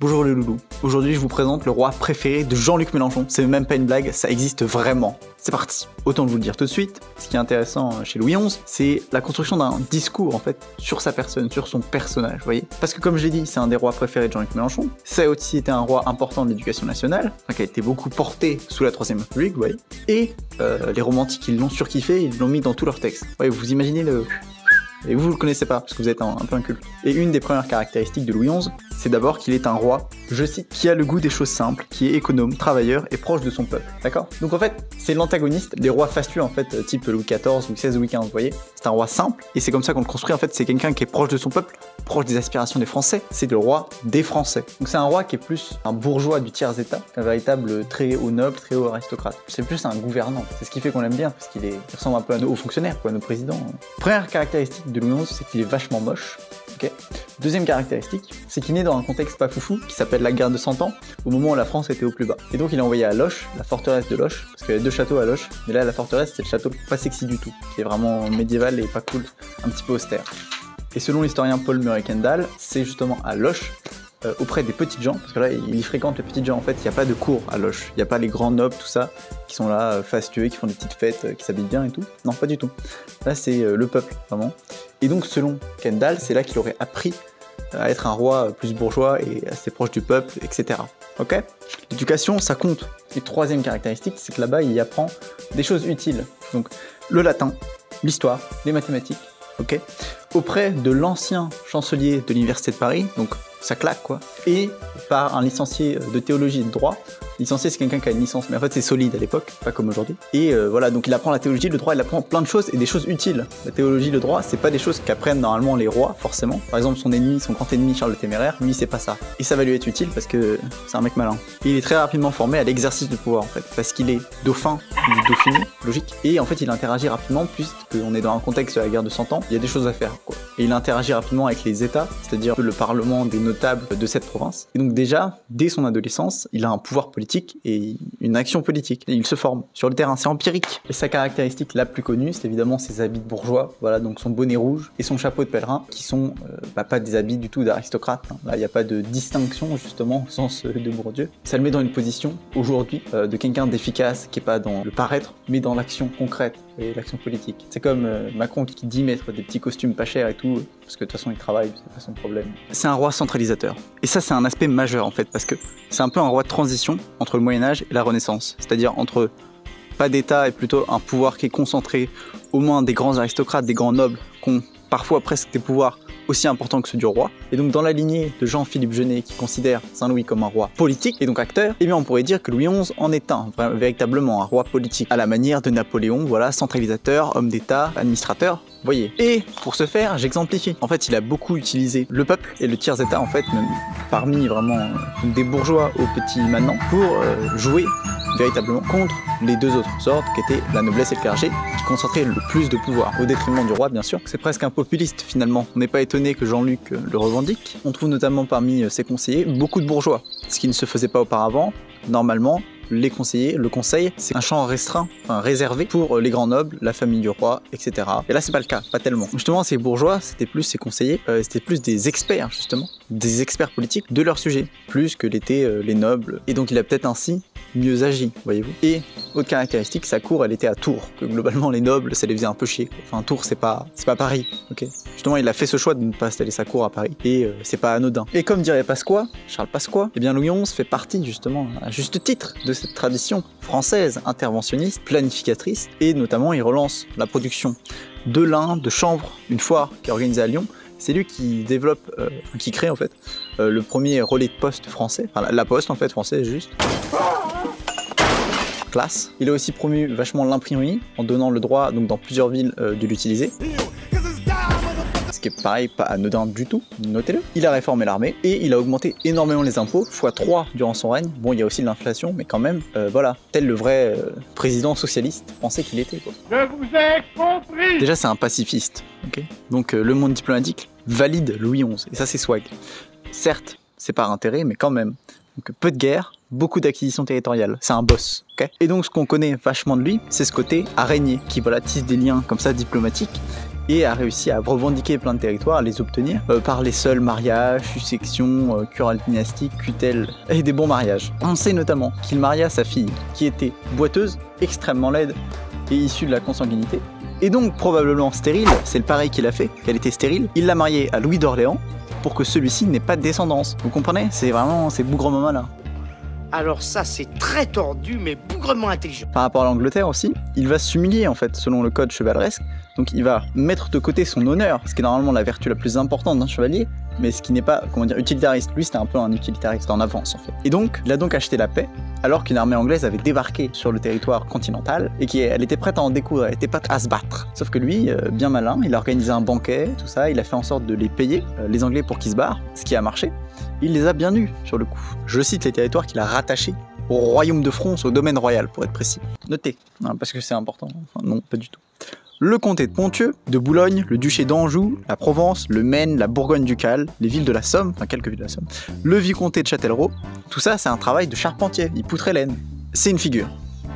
Bonjour les loulous, aujourd'hui je vous présente le roi préféré de Jean-Luc Mélenchon. C'est même pas une blague, ça existe vraiment. C'est parti. Autant vous le dire tout de suite, ce qui est intéressant chez Louis XI, c'est la construction d'un discours en fait sur sa personne, sur son personnage, vous voyez. Parce que comme je l'ai dit, c'est un des rois préférés de Jean-Luc Mélenchon, ça a aussi été un roi important de l'éducation nationale, enfin, qui a été beaucoup porté sous la Troisième République, vous voyez. Et les romantiques, ils l'ont surkiffé, ils l'ont mis dans tous leurs textes. Vous voyez, vous imaginez le... Et vous le connaissez pas, parce que vous êtes un peu inculte. Et une des premières caractéristiques de Louis XI, c'est d'abord qu'il est un roi, je cite, qui a le goût des choses simples, qui est économe, travailleur et proche de son peuple. D'accord? Donc en fait, c'est l'antagoniste des rois fastueux, en fait, type Louis XIV, Louis XVI, Louis XV, vous voyez. C'est un roi simple, et c'est comme ça qu'on le construit, en fait, c'est quelqu'un qui est proche de son peuple, proche des aspirations des Français, c'est le roi des Français. Donc c'est un roi qui est plus un bourgeois du tiers-état, qu'un véritable très haut noble, très haut aristocrate. C'est plus un gouvernant, c'est ce qui fait qu'on l'aime bien, parce qu'il ressemble un peu à nos hauts fonctionnaires, quoi, à nos présidents. Première caractéristique de Louis XI, c'est qu'il est vachement moche. Okay. Deuxième caractéristique, c'est qu'il naît dans un contexte pas foufou qui s'appelle la Guerre de Cent Ans, au moment où la France était au plus bas. Et donc il est envoyé à Loches, la forteresse de Loches, parce qu'il y a deux châteaux à Loches, mais là la forteresse c'est le château pas sexy du tout, qui est vraiment médiéval et pas cool, un petit peu austère. Et selon l'historien Paul Murray Kendall, c'est justement à Loches, auprès des petites gens, parce que là il fréquente les petites gens en fait, il n'y a pas de cours à Loches, il n'y a pas les grands nobles, tout ça, qui sont là fastueux, qui font des petites fêtes, qui s'habillent bien et tout. Non, pas du tout. Là c'est le peuple, vraiment. Et donc selon Kendall, c'est là qu'il aurait appris à être un roi plus bourgeois et assez proche du peuple, etc. Ok? L'éducation, ça compte. Et troisième caractéristique, c'est que là-bas, il apprend des choses utiles. Donc le latin, l'histoire, les mathématiques, ok? Auprès de l'ancien chancelier de l'université de Paris, donc ça claque quoi, et par un licencié de théologie et de droit. Licencié, c'est quelqu'un qui a une licence, mais en fait c'est solide à l'époque, pas comme aujourd'hui. Et voilà, donc il apprend la théologie, le droit, il apprend plein de choses et des choses utiles. La théologie, le droit, c'est pas des choses qu'apprennent normalement les rois, forcément. Par exemple, son ennemi, son grand ennemi, Charles le Téméraire, lui, c'est pas ça. Et ça va lui être utile parce que c'est un mec malin. Et il est très rapidement formé à l'exercice du pouvoir, en fait, parce qu'il est dauphin du Dauphiné, logique. Et en fait, il interagit rapidement, puisqu'on est dans un contexte de la Guerre de Cent Ans, il y a des choses à faire, quoi. Et il interagit rapidement avec les États, c'est-à-dire le parlement des notables de cette province. Et donc déjà, dès son adolescence, il a un pouvoir politique et une action politique. Et il se forme sur le terrain, c'est empirique. Et sa caractéristique la plus connue, c'est évidemment ses habits de bourgeois, voilà, donc son bonnet rouge et son chapeau de pèlerin, qui sont pas des habits du tout d'aristocrate, hein. Là, il n'y a pas de distinction, justement, au sens de Bourdieu. Ça le met dans une position, aujourd'hui, de quelqu'un d'efficace, qui n'est pas dans le paraître, mais dans l'action concrète et l'action politique. C'est comme Macron qui dit mettre des petits costumes pas chers et tout, parce que de toute façon, il travaille, c'est pas son problème. C'est un roi centralisateur. Et ça, c'est un aspect majeur, en fait, parce que c'est un peu un roi de transition entre le Moyen-Âge et la Renaissance, c'est-à-dire entre pas d'État et plutôt un pouvoir qui est concentré aux mains des grands aristocrates, des grands nobles, qui ont parfois presque des pouvoirs aussi importants que ceux du roi. Et donc dans la lignée de Jean-Philippe Genet, qui considère Saint Louis comme un roi politique et donc acteur, eh bien on pourrait dire que Louis XI en est un, véritablement un roi politique, à la manière de Napoléon, voilà, centralisateur, homme d'État, administrateur, voyez. Et pour ce faire, j'exemplifie. En fait, il a beaucoup utilisé le peuple et le tiers-État, en fait, même parmi vraiment des bourgeois aux petits manants, pour jouer véritablement contre les deux autres sortes qui étaient la noblesse et le clergé, qui concentraient le plus de pouvoir, au détriment du roi bien sûr. C'est presque un populiste finalement, on n'est pas étonné que Jean-Luc le revendique. On trouve notamment parmi ses conseillers beaucoup de bourgeois, ce qui ne se faisait pas auparavant. Normalement, les conseillers, le conseil, c'est un champ restreint, enfin réservé pour les grands nobles, la famille du roi, etc. Et là, c'est pas le cas, pas tellement. Justement, ces bourgeois, c'était plus ces conseillers, c'était plus des experts, justement, des experts politiques de leur sujet, plus que l'étaient les nobles. Et donc, il a peut-être ainsi mieux agi, voyez-vous. Et autre caractéristique, sa cour, elle était à Tours, que globalement, les nobles, ça les faisait un peu chier, quoi. Enfin, Tours, c'est pas Paris, ok. Justement, il a fait ce choix de ne pas installer sa cour à Paris, et c'est pas anodin. Et comme dirait Pasqua, Charles Pasqua, eh bien, Louis XI fait partie, justement, à juste titre, de cette tradition française interventionniste, planificatrice, et notamment il relance la production de lin, de chanvre, une foire qui est organisée à Lyon. C'est lui qui développe, qui crée en fait, le premier relais de poste français, enfin la poste en fait française juste. Classe. Il a aussi promu vachement l'imprimerie en donnant le droit donc dans plusieurs villes de l'utiliser. Ce qui est pareil, pas anodin du tout, notez-le. Il a réformé l'armée et il a augmenté énormément les impôts, ×3 durant son règne. Bon, il y a aussi l'inflation, mais quand même, voilà, tel le vrai président socialiste pensait qu'il était, quoi. Je vous ai compris. Déjà, c'est un pacifiste, ok. Donc, le monde diplomatique valide Louis XI, et ça, c'est swag. Certes, c'est par intérêt, mais quand même. Donc, peu de guerre, beaucoup d'acquisitions territoriales, c'est un boss, ok. Et donc, ce qu'on connaît vachement de lui, c'est ce côté à régner, qui, voilà, tisse des liens comme ça diplomatiques, et a réussi à revendiquer plein de territoires, à les obtenir par les seuls mariages, successions, querelles dynastiques, tutelles et des bons mariages. On sait notamment qu'il maria sa fille, qui était boiteuse, extrêmement laide et issue de la consanguinité, et donc probablement stérile, c'est le pari qu'il a fait, elle était stérile, il l'a mariée à Louis d'Orléans pour que celui-ci n'ait pas de descendance. Vous comprenez? C'est vraiment ces bougres moments là. Alors ça, c'est très tordu, mais bougrement intelligent. Par rapport à l'Angleterre aussi, il va s'humilier en fait, selon le code chevaleresque. Donc il va mettre de côté son honneur, ce qui est normalement la vertu la plus importante d'un chevalier, mais ce qui n'est pas, comment dire, utilitariste. Lui, c'était un peu un utilitariste en avance en fait. Et donc, il a donc acheté la paix, alors qu'une armée anglaise avait débarqué sur le territoire continental et qu'elle était prête à en découdre, elle était prête à se battre. Sauf que lui, bien malin, il a organisé un banquet, tout ça, il a fait en sorte de les payer, les Anglais, pour qu'ils se barrent, ce qui a marché. Il les a bien eus sur le coup. Je cite les territoires qu'il a rattachés au royaume de France, au domaine royal pour être précis. Notez, parce que c'est important, enfin non, pas du tout. Le comté de Ponthieu, de Boulogne, le duché d'Anjou, la Provence, le Maine, la Bourgogne ducale, les villes de la Somme, enfin quelques villes de la Somme, le vicomté de Châtellerault, tout ça c'est un travail de charpentier, il poutrait laine. C'est une figure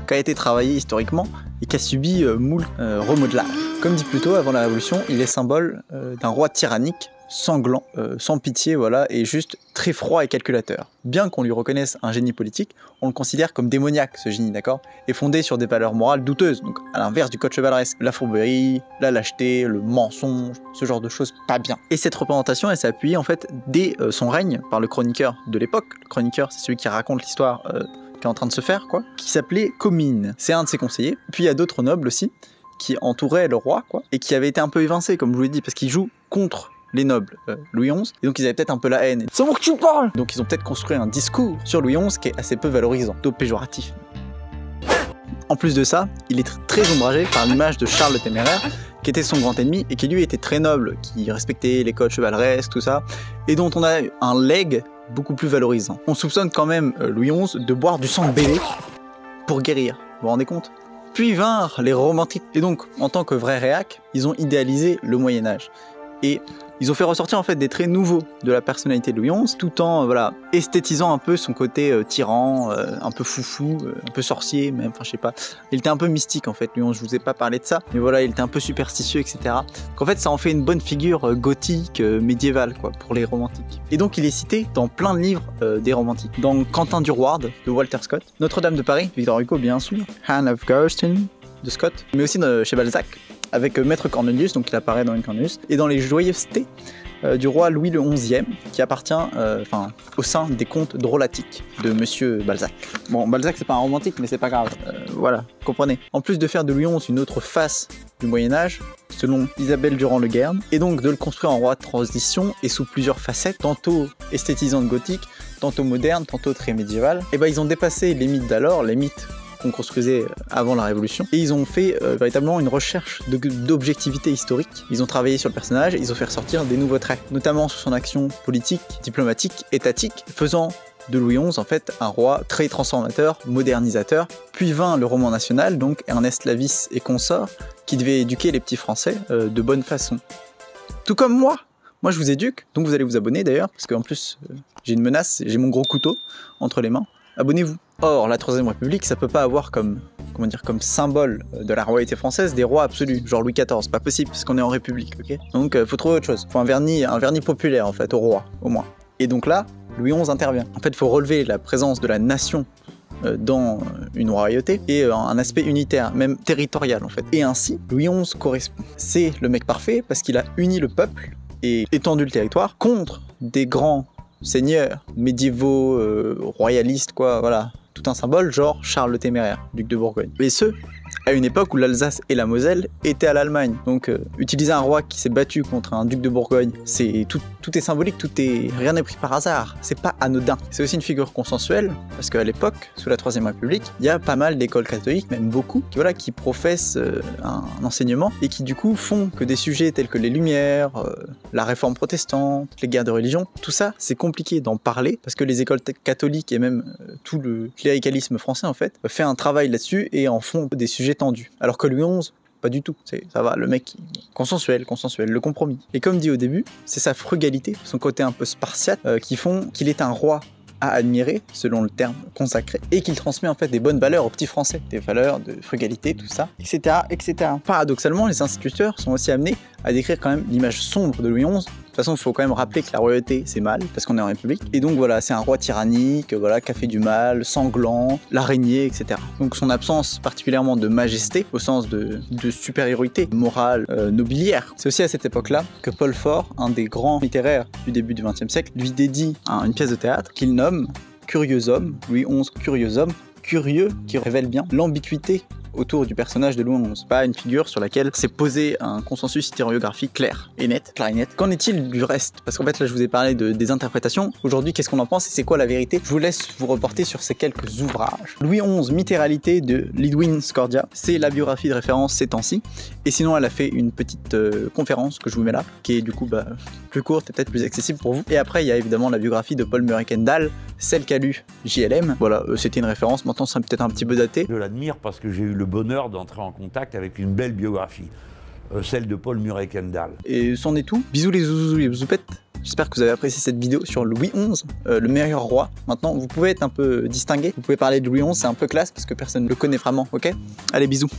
qui a été travaillée historiquement et qui a subi moult remodelages. Comme dit plus tôt, avant la Révolution, il est symbole d'un roi tyrannique, sanglant, sans pitié, voilà, et juste très froid et calculateur. Bien qu'on lui reconnaisse un génie politique, on le considère comme démoniaque, ce génie, d'accord, et fondé sur des valeurs morales douteuses, donc à l'inverse du code chevaleresque, la fourberie, la lâcheté, le mensonge, ce genre de choses pas bien. Et cette représentation, elle s'est appuyée en fait dès son règne par le chroniqueur de l'époque. Le chroniqueur, c'est celui qui raconte l'histoire qui est en train de se faire, quoi, qui s'appelait Comine. C'est un de ses conseillers. Puis il y a d'autres nobles aussi qui entouraient le roi, quoi, et qui avaient été un peu évincés, comme je vous l'ai dit, parce qu'ils jouent contre les nobles, Louis XI, et donc ils avaient peut-être un peu la haine. C'est moi que tu parles! Donc ils ont peut-être construit un discours sur Louis XI qui est assez peu valorisant, plutôt péjoratif. En plus de ça, il est très ombragé par l'image de Charles le Téméraire, qui était son grand ennemi et qui lui était très noble, qui respectait les codes chevaleresques, tout ça, et dont on a un legs beaucoup plus valorisant. On soupçonne quand même Louis XI de boire du sang bêlé pour guérir, vous vous rendez compte? Puis vinrent les romantiques, et donc en tant que vrais réacs, ils ont idéalisé le Moyen-Âge. Et ils ont fait ressortir en fait des traits nouveaux de la personnalité de Louis XI, tout en voilà, esthétisant un peu son côté tyran, un peu foufou, un peu sorcier même, enfin je sais pas. Il était un peu mystique en fait, Louis XI, je vous ai pas parlé de ça, mais voilà, il était un peu superstitieux, etc. Donc en fait ça en fait une bonne figure gothique, médiévale quoi, pour les romantiques. Et donc il est cité dans plein de livres des romantiques, dans Quentin Durward de Walter Scott, Notre-Dame de Paris, Victor Hugo bien sûr, Anne of Geierstein de Scott, mais aussi chez Balzac, avec Maître Cornelius, donc il apparaît dans les Cornelius, et dans les joyeusetés du roi Louis XI, qui appartient au sein des contes drôlatiques de Monsieur Balzac. Bon, Balzac c'est pas un romantique, mais c'est pas grave, voilà, comprenez. En plus de faire de Louis XI une autre face du Moyen-Âge, selon Isabelle Durand-le-Guerne, et donc de le construire en roi de transition et sous plusieurs facettes, tantôt esthétisante gothique, tantôt moderne, tantôt très médiévale, et ben ils ont dépassé les mythes d'alors, les mythes qu'on construisait avant la Révolution, et ils ont fait véritablement une recherche d'objectivité historique. Ils ont travaillé sur le personnage et ils ont fait ressortir des nouveaux traits, notamment sur son action politique, diplomatique, étatique, faisant de Louis XI en fait un roi très transformateur, modernisateur. Puis vint le roman national, donc Ernest Lavis et consorts, qui devait éduquer les petits Français de bonne façon. Tout comme moi! Moi je vous éduque, donc vous allez vous abonner d'ailleurs, parce qu'en plus j'ai une menace, j'ai mon gros couteau entre les mains. Abonnez-vous. Or, la Troisième République, ça peut pas avoir comme, comment dire, comme symbole de la royauté française des rois absolus, genre Louis XIV, pas possible, parce qu'on est en République, ok? Donc, faut trouver autre chose, faut un vernis populaire, en fait, au roi, au moins. Et donc là, Louis XI intervient. En fait, faut relever la présence de la nation dans une royauté, et un aspect unitaire, même territorial, en fait. Et ainsi, Louis XI correspond. C'est le mec parfait, parce qu'il a uni le peuple, et étendu le territoire, contre des grands seigneurs médiévaux, royalistes, quoi, voilà. Tout un symbole, genre Charles le Téméraire, duc de Bourgogne. Et ce, à une époque où l'Alsace et la Moselle étaient à l'Allemagne. Donc utiliser un roi qui s'est battu contre un duc de Bourgogne, c'est tout est symbolique, rien n'est pris par hasard, c'est pas anodin. C'est aussi une figure consensuelle, parce qu'à l'époque, sous la Troisième République, il y a pas mal d'écoles catholiques, même beaucoup, qui professent un enseignement, et qui du coup font que des sujets tels que les Lumières, la Réforme protestante, les guerres de religion, tout ça, c'est compliqué d'en parler, parce que les écoles catholiques, et même tout le cléricalisme français en fait un travail là-dessus, et en font des sujets tendu. Alors que Louis XI, pas du tout. Ça va, le mec consensuel, le compromis. Et comme dit au début, c'est sa frugalité, son côté un peu spartiate, qui font qu'il est un roi à admirer, selon le terme consacré, et qu'il transmet en fait des bonnes valeurs aux petits Français, des valeurs de frugalité, tout ça, etc., etc. Paradoxalement, les instituteurs sont aussi amenés à décrire quand même l'image sombre de Louis XI. De toute façon, il faut quand même rappeler que la royauté, c'est mal, parce qu'on est en République. Et donc voilà, c'est un roi tyrannique, voilà, qui a fait du mal, sanglant, l'araignée, etc. Donc son absence particulièrement de majesté, au sens de supériorité morale, nobiliaire. C'est aussi à cette époque-là que Paul Fort, un des grands littéraires du début du XXe siècle, lui dédie une pièce de théâtre qu'il nomme « Curieux homme », Louis XI « Curieux homme », curieux qui révèle bien l'ambiguïté autour du personnage de Louis XI. C'est pas une figure sur laquelle s'est posé un consensus historiographique clair et net, clair et net. Qu'en est-il du reste? Parce qu'en fait là je vous ai parlé des interprétations. Aujourd'hui, qu'est-ce qu'on en pense et c'est quoi la vérité? Je vous laisse vous reporter sur ces quelques ouvrages. Louis XI, Mythéralité de Lidwin Scordia, c'est la biographie de référence ces temps-ci. Et sinon elle a fait une petite conférence que je vous mets là, qui est du coup plus courte et peut-être plus accessible pour vous. Et après il y a évidemment la biographie de Paul Murray Kendall, celle qu'a lu JLM. Voilà, c'était une référence, maintenant c'est peut-être un petit peu daté. Je l'admire parce que j'ai eu le bonheur d'entrer en contact avec une belle biographie, celle de Paul Murray Kendall. Et c'en est tout. Bisous les zouzous et les zouzoupettes. J'espère que vous avez apprécié cette vidéo sur Louis XI, le meilleur roi. Maintenant, vous pouvez être un peu distingué. Vous pouvez parler de Louis XI, c'est un peu classe parce que personne ne le connaît vraiment, ok? Allez, bisous.